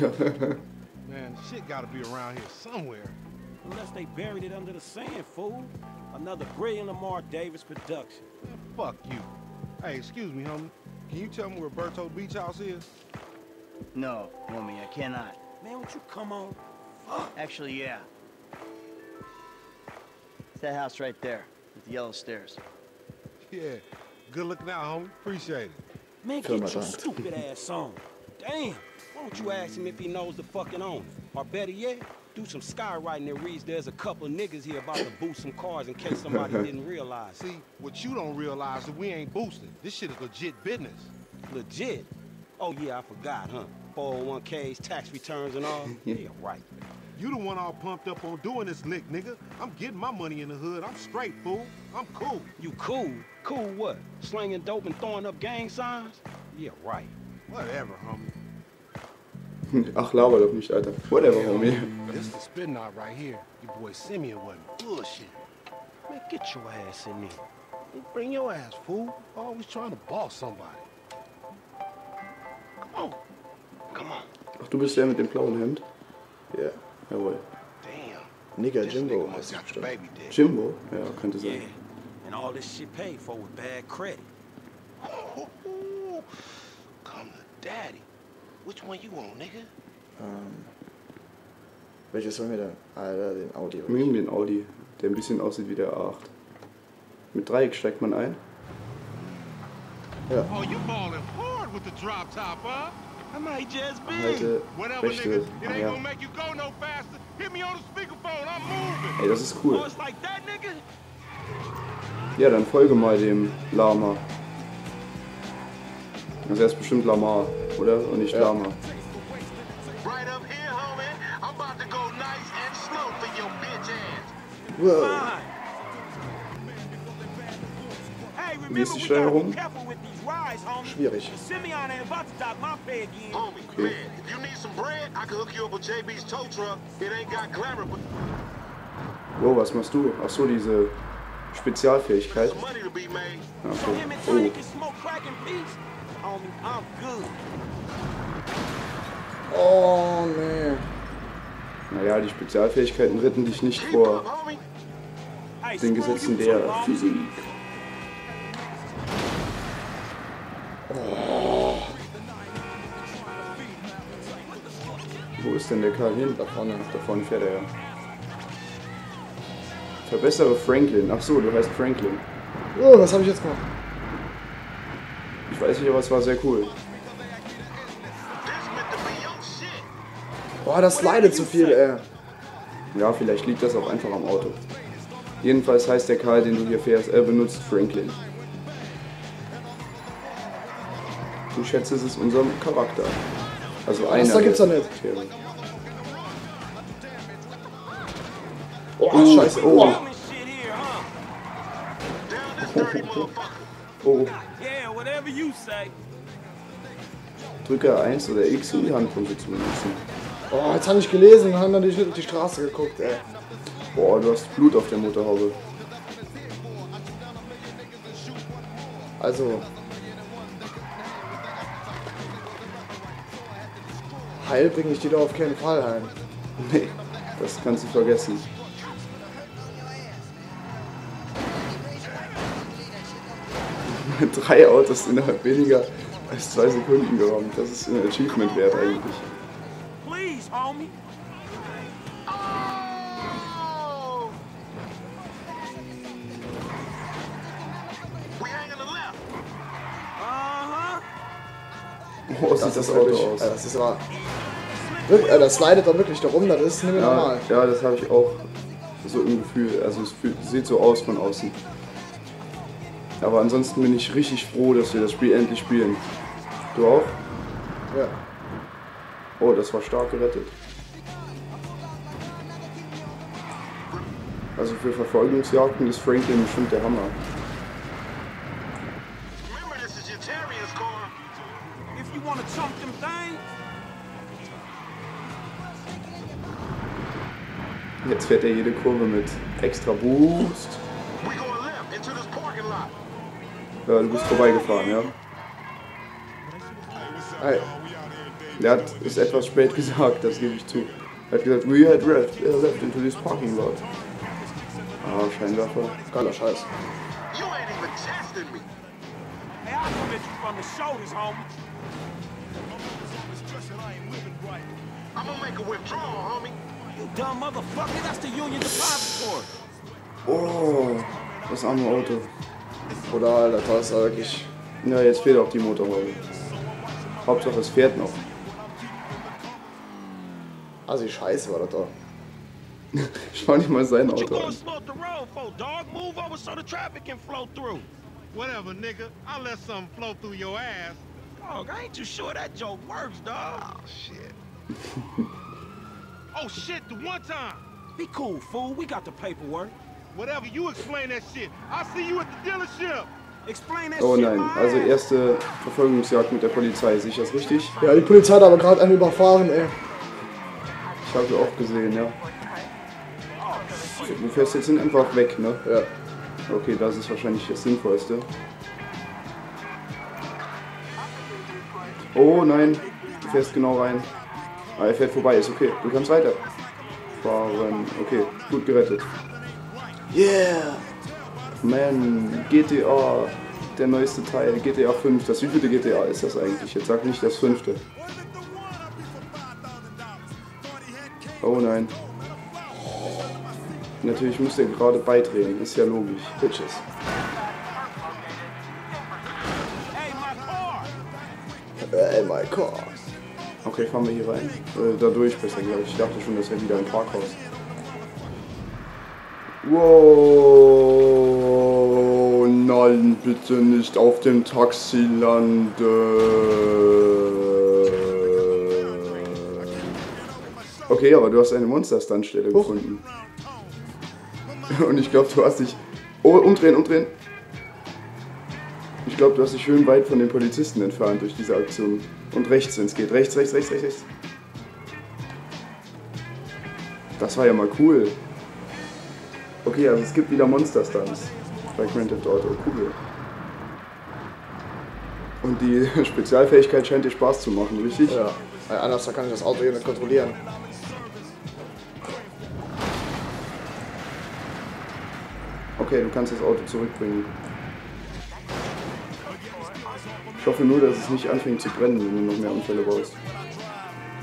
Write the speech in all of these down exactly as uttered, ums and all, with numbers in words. Man, shit gotta be around here somewhere. Unless they buried it under the sand, fool. Another brilliant Lamar Davis production. Man, fuck you. Hey, excuse me, homie. Can you tell me where Berto Beach House is? No, homie, I cannot. Man, won't you come on? Fuck. Actually, yeah. It's that house right there, with the yellow stairs. Yeah, good looking out, homie. Appreciate it. Man, get your stupid ass on. Damn, why don't you ask him if he knows the fucking owner? Or better yet, do some skywriting that reads there's a couple niggas here about to boost some cars in case somebody didn't realize. See, what you don't realize is we ain't boosting. This shit is legit business. Legit? Oh, yeah, I forgot, huh? four oh one K's, tax returns and all? Yeah, right. You the one all pumped up on doing this lick, nigga. I'm getting my money in the hood. I'm straight, fool. I'm cool. You cool? Cool what? Slinging dope and throwing up gang signs? Yeah, right. Whatever, homie. Ach, laber doch nicht, Alter. Whatever, homie. This is the spin knot right here. Your boy Simeon wasn't bullshit. Man, get your ass in there. Bring your ass, fool. Always trying to boss somebody. Come on. Come on. Ach, du bist der mit dem blauen Hemd? Ja. Yeah. Jawohl. Damn. Nigga, Jimbo heißt der Baby. Jimbo? Ja, könnte sein. And all this shit paid for with bad credit. Come to daddy. Which one you want, nigga? Ähm. Welches sollen wir denn? Alter, den Audi. Wir nehmen den Audi, der ein bisschen aussieht wie der A acht. Mit Dreieck steigt man ein. Ja. Oh, you balling hard with the drop top, huh? I might just be. Halte, rechte, ja. Ey, das ist cool. Ja, dann folge mal dem Lama. Das heißt bestimmt Lamar, oder? Und nicht ja. Lama. Wow. Lies die Steine rum. Schwierig. Okay. Wow, was machst du? Ach so, diese Spezialfähigkeit. Okay. Oh. Oh, nee. Naja, die Spezialfähigkeiten retten dich nicht vor den Gesetzen der Physik. Wo ist denn der Karl hin? Da vorne. Da vorne fährt er ja. Verbessere Franklin. Ach so, du heißt Franklin. Oh, was habe ich jetzt gemacht? Ich weiß nicht, aber es war sehr cool. Boah, das leidet zu viel, ey. Ja, vielleicht liegt das auch einfach am Auto. Jedenfalls heißt der Karl, den du hier fährst, er benutzt Franklin. Ich schätze, es ist unserem Charakter. Also einer. Da gibt's doch nicht. Oh, oh, scheiße. Oh. Oh. Drücke eins oder X, um die Handpumpe zu benutzen. Oh, jetzt habe ich gelesen und haben dann nicht auf die Straße geguckt, ey. Boah, du hast Blut auf der Motorhaube. Also. Heil bringe ich dir doch auf keinen Fall ein. Nee, das kannst du vergessen. Drei Autos innerhalb weniger als zwei Sekunden gerammt. Das ist ein Achievement wert eigentlich. Please, homie. Oh! We hang on the left. Aha. Oh, sieht das, das Auto wirklich, aus. Ja, das ist wahr. Das leidet doch wirklich darum, das ist nicht mehr normal. Ja, ja, das habe ich auch so im Gefühl. Also es fühlt, sieht so aus von außen. Aber ansonsten bin ich richtig froh, dass wir das Spiel endlich spielen. Du auch? Ja. Oh, das war stark gerettet. Also für Verfolgungsjagden ist Franklin bestimmt der Hammer. Jetzt fährt er jede Kurve mit extra Boost. Ja, du bist vorbeigefahren, ja? Hey. Er hat es etwas spät gesagt, das gebe ich zu. Er hat gesagt, we had red, er left into this parking lot. Ah, Scheinwerfer, geiler Scheiß. Oh, das arme Auto. Oder Alter, das ist wirklich. Na, jetzt fehlt auch die Motorhaube. Hauptsache es fährt noch. Also die Scheiße war das da. Ich war nicht mal sein Auto an. Oh shit, the one time. Be cool, fool. We got the paperwork. Whatever, you explain that shit. I'll see you at the dealership. Oh nein, also erste Verfolgungsjagd mit der Polizei, sehe ich das richtig? Ja, die Polizei hat aber gerade einen überfahren, ey. Ich habe sie auch gesehen, ja. Du fährst jetzt einfach weg, ne? Ja. Okay, das ist wahrscheinlich das Sinnvollste. Oh nein, du fährst genau rein. Ah, er fährt vorbei, ist okay. Du kannst weiter fahren. Okay, gut gerettet. Yeah! Man, G T A, der neueste Teil, G T A fünf, das wievielte G T A ist das eigentlich? Jetzt sag nicht das fünfte. Oh nein. Natürlich muss der gerade beitreten, ist ja logisch. Bitches. Hey, my car. Okay, fahren wir hier rein. Äh, dadurch besser, glaube ich. Ich dachte schon, das wäre wieder ein Parkhaus. Wow. Nein, bitte nicht auf dem Taxi landen. Okay, aber du hast eine Monster-Stunt-Stelle gefunden. Und ich glaube, du hast dich... Oh, umdrehen, umdrehen. Ich glaube, du hast dich schön weit von den Polizisten entfernt durch diese Aktion. Und rechts, wenn es geht. Rechts, rechts, rechts, rechts, rechts. Das war ja mal cool. Okay, also es gibt wieder Monster-Stunts bei Grand Theft Auto, cool. Und die Spezialfähigkeit scheint dir Spaß zu machen, richtig? Ja, anders kann ich das Auto hier nicht kontrollieren. Okay, du kannst das Auto zurückbringen. Ich hoffe nur, dass es nicht anfängt zu brennen, wenn du noch mehr Unfälle baust.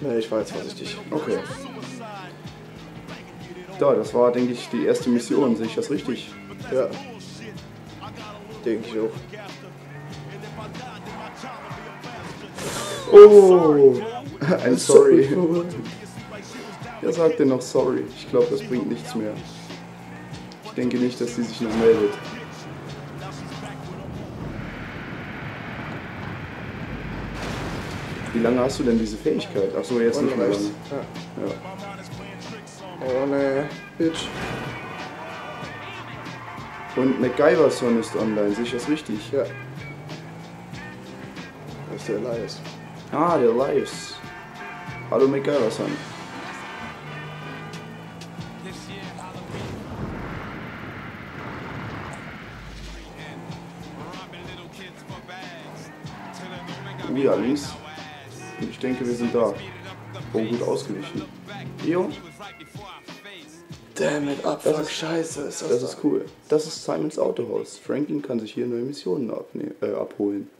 Nee, ich war jetzt vorsichtig. Okay. Da, das war, denke ich, die erste Mission, sehe ich das richtig? Ja. Denke ich auch. Oh, I'm sorry. Er sagte noch sorry. Ich glaube, das bringt nichts mehr. Ich denke nicht, dass sie sich noch meldet. Wie lange hast du denn diese Fähigkeit? Ach so, jetzt nicht mehr. Ja. Oh ne, bitch. Und MacGyver-Son ist online, sehe ich das richtig? Ja. Das ist der Elias. Ah, der Elias. Hallo MacGyver-Son. Wieder links. Ich denke, wir sind da. Oh, gut ausgewichen. Jo. Damn it, abfuck, das ist, scheiße. Ist das das da. Ist cool. Das ist Simeons Autohaus. Franklin kann sich hier neue Missionen abne äh, abholen.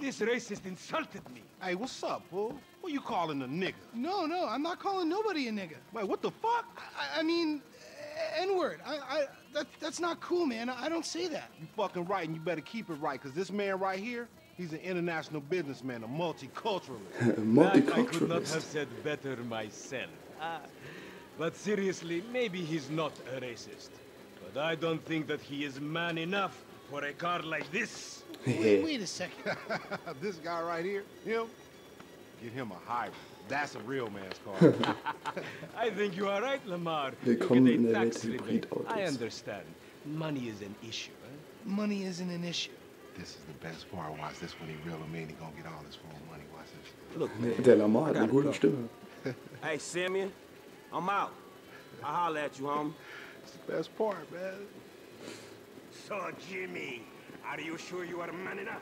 This racist insulted me. Hey, what's up, bro? What you calling a nigger? No, no, I'm not calling nobody a nigger. Wait, what the fuck? I, I mean... N-word. I, I, that, that's not cool, man. I don't say that. You fucking right, and you better keep it right, because this man right here, he's an international businessman, a multiculturalist. A multiculturalist. I could not have said better myself. Uh, but seriously, maybe he's not a racist. But I don't think that he is man enough for a car like this. Wait, wait a second. This guy right here, him? Get him a hybrid. That's a real man's car. I think you are right, Lamar. Willkommen in der Welt des Hybridautos. I understand. Money is an issue. Huh? Money isn't an issue. This is the best part. Watch this when he real and mean. He gonna get all his full money. Watch this. Look, man. Der Lamar hat eine gute Stimme. Hey, Simeon. I'm out. I'll holler at you, homie. It's the best part, man. So, Jimmy, are you sure you are man enough?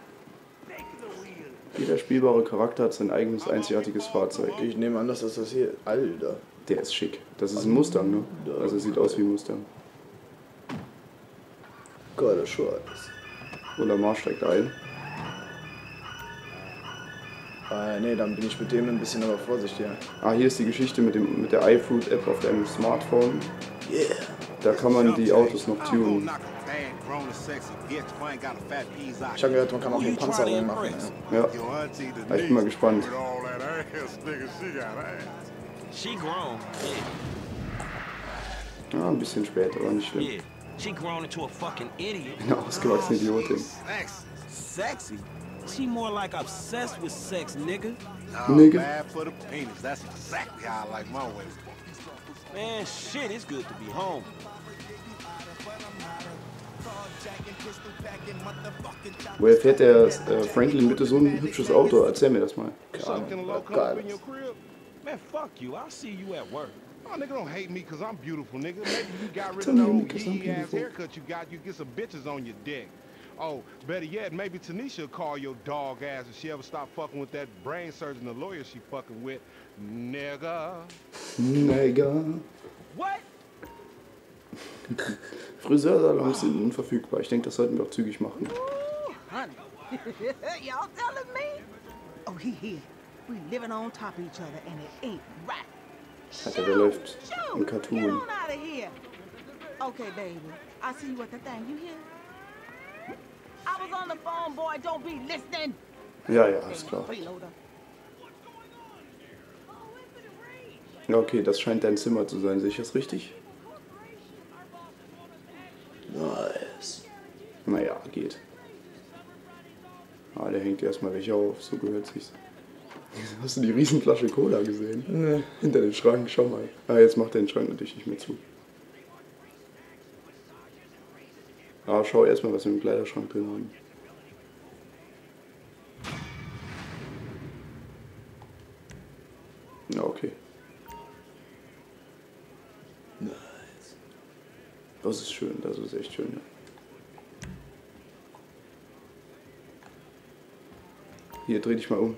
Take the wheel. Jeder spielbare Charakter hat sein eigenes einzigartiges Fahrzeug. Ich nehme an, dass das das hier... Alter. Der ist schick. Das ist ein Mustang, ne? Also sieht aus wie ein Mustang. Gott, das schon alles. Und Lamar steigt ein. Ah, nee, dann bin ich mit dem ein bisschen aber vorsichtiger. Ah, hier ist die Geschichte mit, dem, mit der iFood-App auf deinem Smartphone. Yeah. Da kann man die Autos noch tunen. Ich habe gehört, man kann auch den Panzer reinmachen. Ja. Ja, ich bin mal gespannt. Ah, ein bisschen später, aber nicht schlimm. Eine ausgewachsene Idiotin. Sexy? She more like obsessed with sex, nigga. No, nigga. Bad for the penis. That's exactly how I like my waist. Man, shit, it's good to be home. Woher fährt der äh, Franklin bitte so ein hübsches Auto? Erzähl mir das mal. Geil. Man, fuck you. I'll see you at work. Oh, nigga, don't hate me because I'm beautiful, nigga. Maybe you got rid of the old ass haircut you got. You get some bitches on your dick. Oh, better yet, maybe Tanisha will call your dog ass if she ever stop fucking with that brain surgeon, the lawyer she fucking with, nigga. Nigga. What? Friseursalons sind unverfügbar. Ich denke, das sollten wir auch zügig machen. Y'all telling me? Oh, he here. We living on top of each other and it ain't right. Alter, der läuft im Cartoon. Get on out of here. Okay, baby. I see you at the thing. You hear? I was on the phone, boy. Don't be listening. Ja, ja, ist klar. Okay, das scheint dein Zimmer zu sein. Sehe ich das richtig? Nice. Naja, geht. Ah, der hängt erstmal welche auf. So gehört sich's. Hast du die Riesenflasche Cola gesehen? Nee. Hinter dem Schrank, schau mal. Ah, jetzt macht der den Schrank natürlich nicht mehr zu. Ah, schau erstmal, was wir im Kleiderschrank drin haben. Ja, okay. Nice. Das ist schön, das ist echt schön, ja. Hier, dreh dich mal um.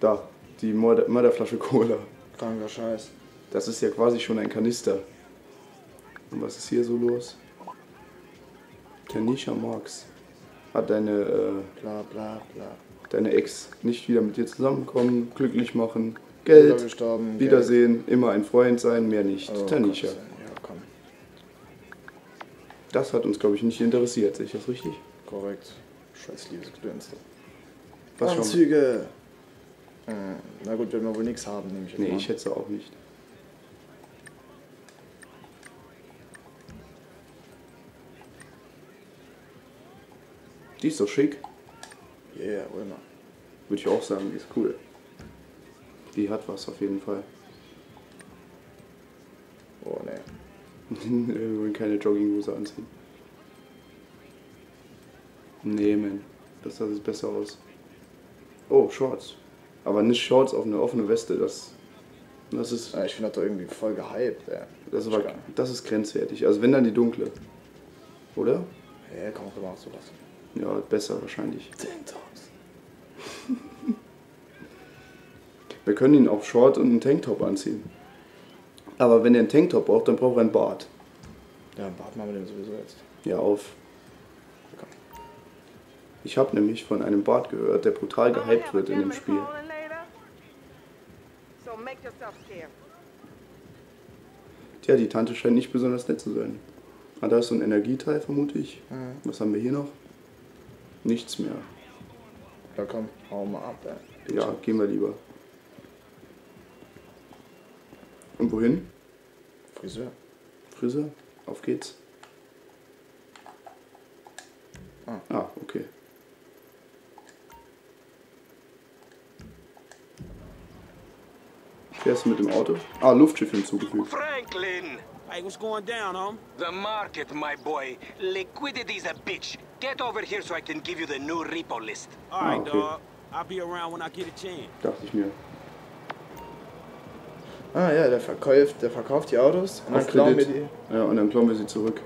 Da, die Mörder- Mörderflasche Cola. Kranker Scheiß. Das ist ja quasi schon ein Kanister. Und was ist hier so los? Tanisha Marx hat deine, äh, bla, bla, bla. Deine Ex nicht wieder mit dir zusammenkommen, glücklich machen, Geld, Wiedersehen, Geld. Immer ein Freund sein, mehr nicht. Oh, Tanisha. Ja, komm. Das hat uns, glaube ich, nicht interessiert. Sehe ich das richtig? Korrekt. Scheiß Liebesgedönste. Anzüge! Äh, na gut, werden wir wohl nichts haben, nehme ich. Nee, mal. Ich schätze auch nicht. Die ist doch schick. Ja, yeah, immer. Würde ich auch sagen, die ist cool. Die hat was auf jeden Fall. Oh ne. Wir wollen keine Jogginghose anziehen. Nee, man. Das sah jetzt besser aus. Oh, Shorts. Aber nicht Shorts auf eine offene Weste. Das, das ist... Ja, ich finde das doch irgendwie voll gehypt, ey. Das, war, das ist grenzwertig. Also wenn, dann die dunkle. Oder? Ja, kann man doch auch sowas. Ja, besser wahrscheinlich. Tanktops. Wir können ihn auch Short und einen Tanktop anziehen. Aber wenn er einen Tanktop braucht, dann braucht er einen Bart. Ja, einen Bart machen wir den sowieso jetzt. Ja, auf. Okay. Ich habe nämlich von einem Bart gehört, der brutal gehypt wird in dem Spiel. Tja, die Tante scheint nicht besonders nett zu sein. Ah, da ist so ein Energieteil, vermute ich. Mhm. Was haben wir hier noch? Nichts mehr. Ja komm, hau mal ab, ey. Ja, gehen wir lieber. Und wohin? Friseur. Friseur? Auf geht's. Ah, ah okay. Fährst du mit dem Auto? Ah, Luftschiff hinzugefügt. Franklin! Hey, what's going down, home? The market, my boy. Liquidity's a bitch. Get over here so I can give you the new repo list. All right, ah, okay. Dog. I'll be around when I get a chance. Dachte ich mir. Ah ja, der verkauft, der verkauft die Autos und dann klauen wir die. Ja, und dann klauen wir sie zurück.